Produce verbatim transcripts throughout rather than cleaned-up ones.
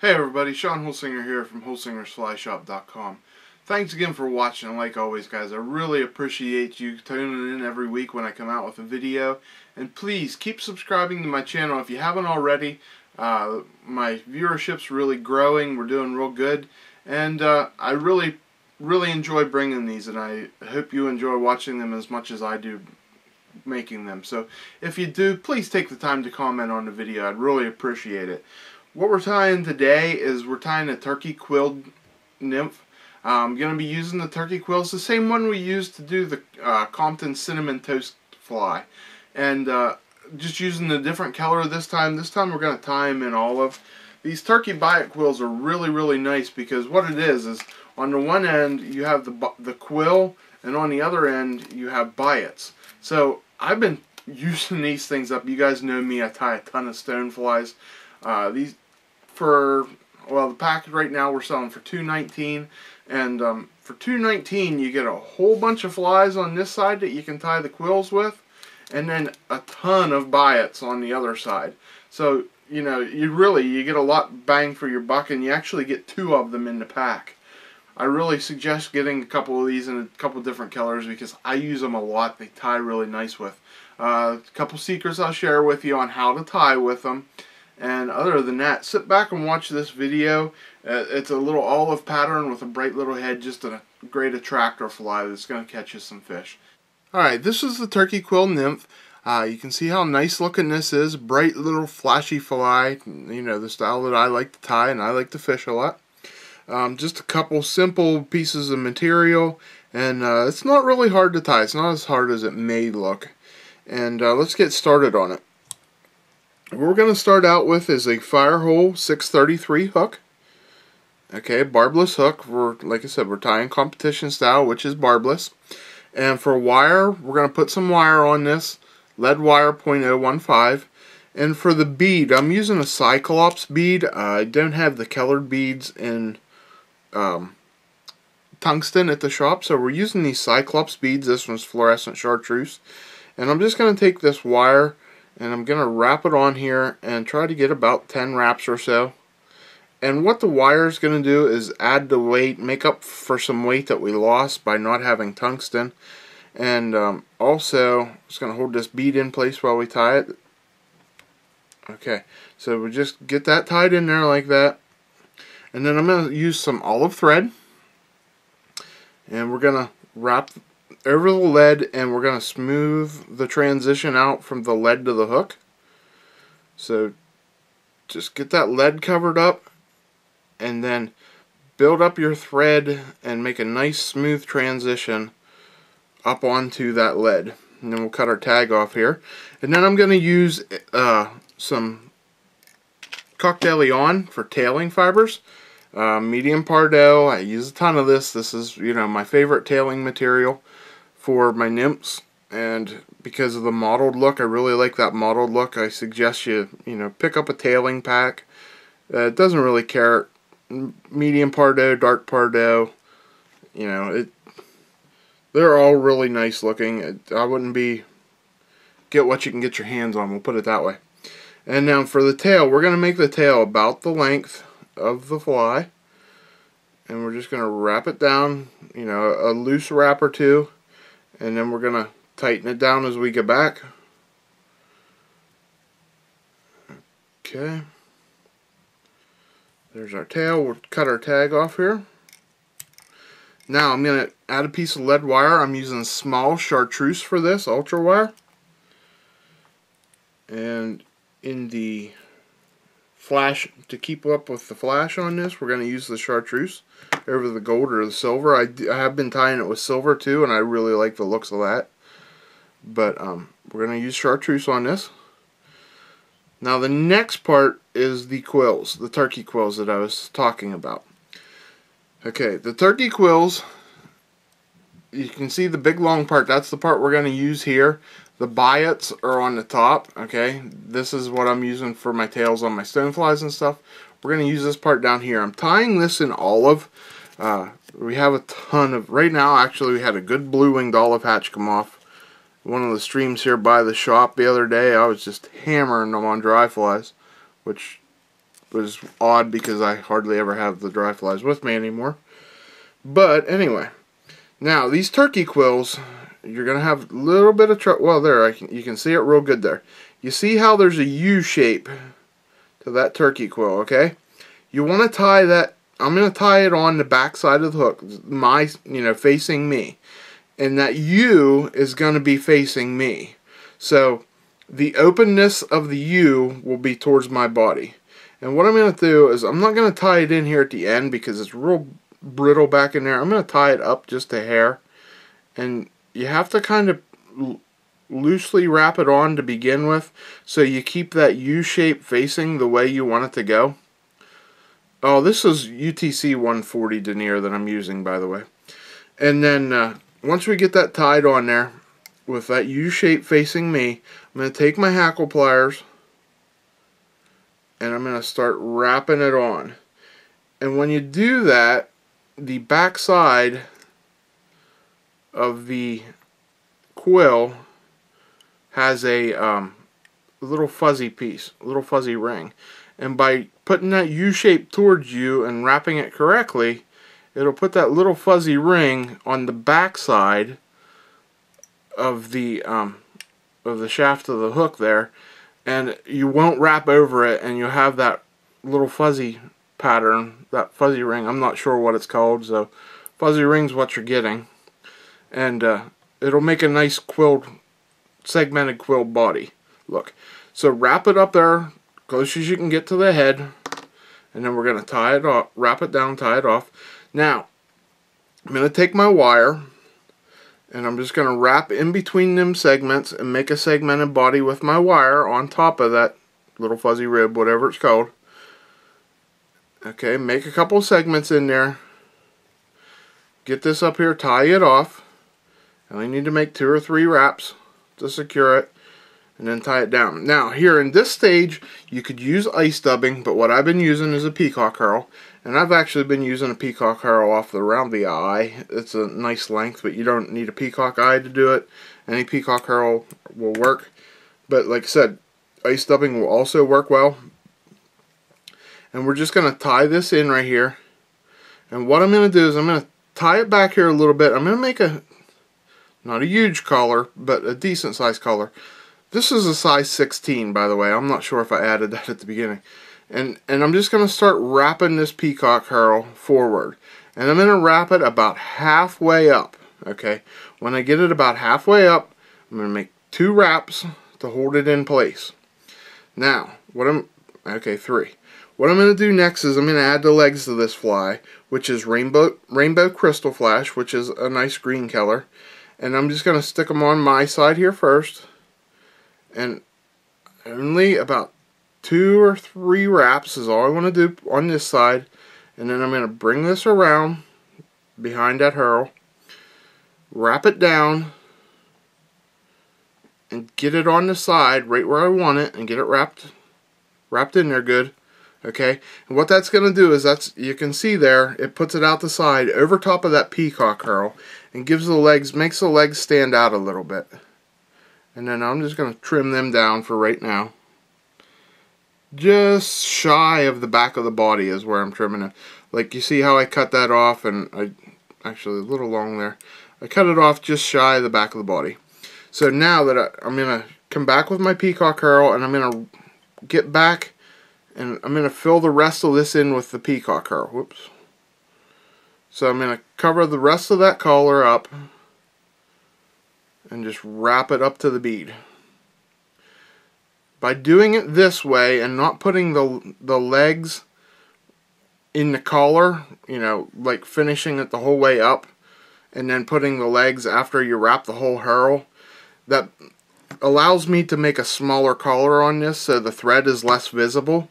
Hey everybody, Sean Holsinger here from Holsingers Fly Shop dot com. Thanks again for watching, and like always guys, I really appreciate you tuning in every week when I come out with a video. And please, keep subscribing to my channel if you haven't already. Uh, my viewership's really growing, we're doing real good. And uh, I really, really enjoy bringing these, and I hope you enjoy watching them as much as I do making them. So, if you do, please take the time to comment on the video, I'd really appreciate it. What we're tying today is we're tying a turkey quilled nymph. I'm going to be using the turkey quills, the same one we used to do the uh, Compton Cinnamon Toast fly. And uh, just using a different color this time. This time we're going to tie them in olive. These Turkey Biot Quills are really, really nice because what it is, is on the one end you have the, the quill and on the other end you have biots. So I've been using these things up. You guys know me, I tie a ton of stone flies. Uh, these for well the package right now we're selling for two nineteen, and um, for two nineteen you get a whole bunch of flies on this side that you can tie the quills with, and then a ton of biots on the other side. So you know, you really you get a lot bang for your buck, and you actually get two of them in the pack. I really suggest getting a couple of these in a couple different colors because I use them a lot. They tie really nice with. Uh, a couple secrets I'll share with you on how to tie with them. And other than that, sit back and watch this video. Uh, it's a little olive pattern with a bright little head, just a great attractor fly that's going to catch you some fish. Alright, this is the turkey quill nymph. Uh, you can see how nice looking this is. Bright little flashy fly. You know, the style that I like to tie, and I like to fish a lot. Um, just a couple simple pieces of material. And uh, it's not really hard to tie. It's not as hard as it may look. And uh, let's get started on it. What we're going to start out with is a Firehole six thirty-three hook. Okay, barbless hook. We're, like I said, we're tying competition style, which is barbless. And for wire, we're going to put some wire on this. Lead wire point zero one five. And for the bead, I'm using a Cyclops bead. Uh, I don't have the colored beads in um, tungsten at the shop, so we're using these Cyclops beads. This one's fluorescent chartreuse. And I'm just going to take this wire, and I'm going to wrap it on here and try to get about ten wraps or so. And what the wire is going to do is add the weight, make up for some weight that we lost by not having tungsten. And um, also, I'm just going to hold this bead in place while we tie it. Okay, so we just get that tied in there like that. And then I'm going to use some olive thread. And we're going to wrap over the lead, and we're going to smooth the transition out from the lead to the hook. So just get that lead covered up, and then build up your thread and make a nice smooth transition up onto that lead. And then we'll cut our tag off here. And then I'm going to use uh, some Coq de Leon for tailing fibers. Uh, medium Pardell. I use a ton of this. This is, you know, my favorite tailing material for my nymphs, and because of the mottled look, I really like that mottled look. I suggest you, you know, pick up a tailing pack. Uh, it doesn't really care, medium Pardot, dark Pardot, you know, it. They're all really nice looking. I wouldn't be, get what you can get your hands on, we'll put it that way. And now for the tail, we're going to make the tail about the length of the fly, and we're just going to wrap it down, you know, a loose wrap or two. And then we're going to tighten it down as we go back. Okay. There's our tail. We'll cut our tag off here. Now I'm going to add a piece of lead wire. I'm using small chartreuse for this, ultra wire. And in the flash, to keep up with the flash on this, we're going to use the chartreuse over the gold or the silver. I, I have been tying it with silver too, and I really like the looks of that. But um, we're going to use chartreuse on this. Now the next part is the quills, the turkey quills that I was talking about. Okay, the turkey quills, you can see the big long part, that's the part we're going to use here. The biots are on the top, okay? This is what I'm using for my tails on my stoneflies and stuff. We're going to use this part down here. I'm tying this in olive. Uh, we have a ton of, right now actually we had a good blue-winged olive hatch come off one of the streams here by the shop the other day. I was just hammering them on dry flies, which was odd because I hardly ever have the dry flies with me anymore. But anyway, now these turkey quills, you're going to have a little bit of trouble. Well, there, I can, you can see it real good there. You see how there's a U shape to that turkey quill, okay? You want to tie that, I'm going to tie it on the back side of the hook, my, you know, facing me. And that U is going to be facing me. So the openness of the U will be towards my body. And what I'm going to do is, I'm not going to tie it in here at the end because it's real brittle back in there. I'm going to tie it up just a hair. And you have to kind of loosely wrap it on to begin with, so you keep that U shape facing the way you want it to go. Oh, this is U T C one forty denier that I'm using, by the way. And then uh, once we get that tied on there with that U shape facing me, I'm going to take my hackle pliers and I'm going to start wrapping it on. And when you do that, the back side of the quill has a um, little fuzzy piece, a little fuzzy ring. And by putting that U shape towards you and wrapping it correctly, it'll put that little fuzzy ring on the back side of the um, of the shaft of the hook there, and you won't wrap over it, and you'll have that little fuzzy pattern, that fuzzy ring. I'm not sure what it's called, so fuzzy ring's what you're getting, and uh, it'll make a nice quilled, segmented quill body look. So wrap it up there close as you can get to the head, and then we're going to tie it off, wrap it down, tie it off. Now I'm going to take my wire and I'm just going to wrap in between them segments and make a segmented body with my wire on top of that little fuzzy rib, whatever it's called. Okay, make a couple segments in there, get this up here, tie it off, and we need to make two or three wraps to secure it, and then tie it down. Now here in this stage you could use ice dubbing, but what I've been using is a peacock herl, and I've actually been using a peacock herl off the round the eye. It's a nice length, but you don't need a peacock eye to do it. Any peacock herl will work, but like I said, ice dubbing will also work well. And we're just going to tie this in right here, and what I'm going to do is I'm going to tie it back here a little bit. I'm going to make a, not a huge collar, but a decent size collar. This is a size sixteen, by the way. I'm not sure if I added that at the beginning. And and I'm just going to start wrapping this peacock herl forward. And I'm going to wrap it about halfway up. Okay. When I get it about halfway up, I'm going to make two wraps to hold it in place. Now, what I'm... Okay, three. What I'm going to do next is I'm going to add the legs to this fly, which is rainbow, rainbow crystal flash, which is a nice green color. And I'm just going to stick them on my side here first. And only about two or three wraps is all I want to do on this side. And then I'm going to bring this around behind that herl, wrap it down, and get it on the side right where I want it, and get it wrapped wrapped in there good. Okay, and what that's going to do is, that's, you can see there, it puts it out the side over top of that peacock herl and gives the legs, makes the legs stand out a little bit. And then I'm just going to trim them down for right now. Just shy of the back of the body is where I'm trimming it. Like you see how I cut that off, and I actually a little long there. I cut it off just shy of the back of the body. So now that I, I'm going to come back with my peacock herl, and I'm going to get back, and I'm going to fill the rest of this in with the peacock herl. Whoops. So I'm going to cover the rest of that collar up and just wrap it up to the bead. By doing it this way and not putting the, the legs in the collar, you know, like finishing it the whole way up and then putting the legs after you wrap the whole herl, that allows me to make a smaller collar on this so the thread is less visible.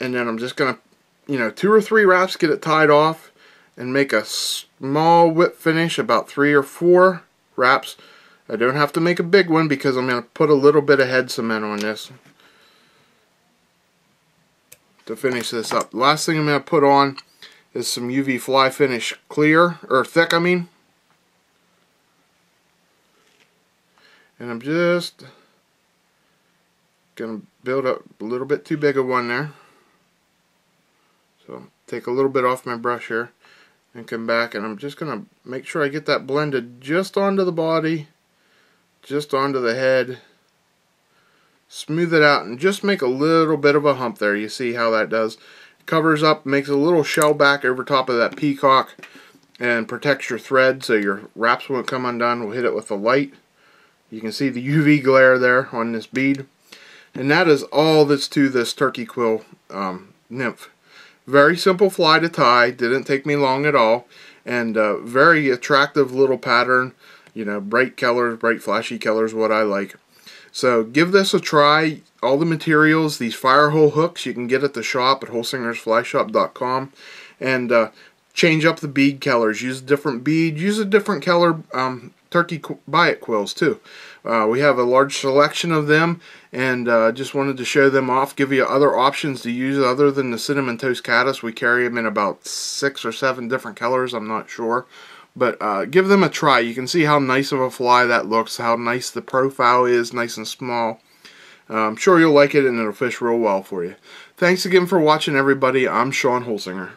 And then I'm just going to, you know, two or three wraps, get it tied off, and make a small whip finish, about three or four wraps. I don't have to make a big one because I'm going to put a little bit of head cement on this to finish this up. The last thing I'm going to put on is some U V fly finish clear, or thick I mean. And I'm just going to build up a little bit too big of one there. So take a little bit off my brush here and come back, and I'm just going to make sure I get that blended just onto the body, just onto the head, smooth it out, and just make a little bit of a hump there. You see how that does? Covers up, makes a little shell back over top of that peacock, and protects your thread so your wraps won't come undone. We'll hit it with the light. You can see the U V glare there on this bead. And that is all that's to this turkey quill um, nymph. Very simple fly to tie, didn't take me long at all, and uh, very attractive little pattern. You know, bright colors, bright flashy colors, what I like. So give this a try. All the materials, these Firehole hooks, you can get at the shop at Holsingers Fly Shop dot com, and uh, change up the bead colors. Use a different bead. Use a different color um, Turkey Biot Quills too. Uh, we have a large selection of them, and uh, just wanted to show them off, give you other options to use other than the Cinnamon Toast Caddis. We carry them in about six or seven different colors, I'm not sure. But uh, give them a try. You can see how nice of a fly that looks, how nice the profile is, nice and small. Uh, I'm sure you'll like it, and it'll fish real well for you. Thanks again for watching, everybody. I'm Sean Holsinger.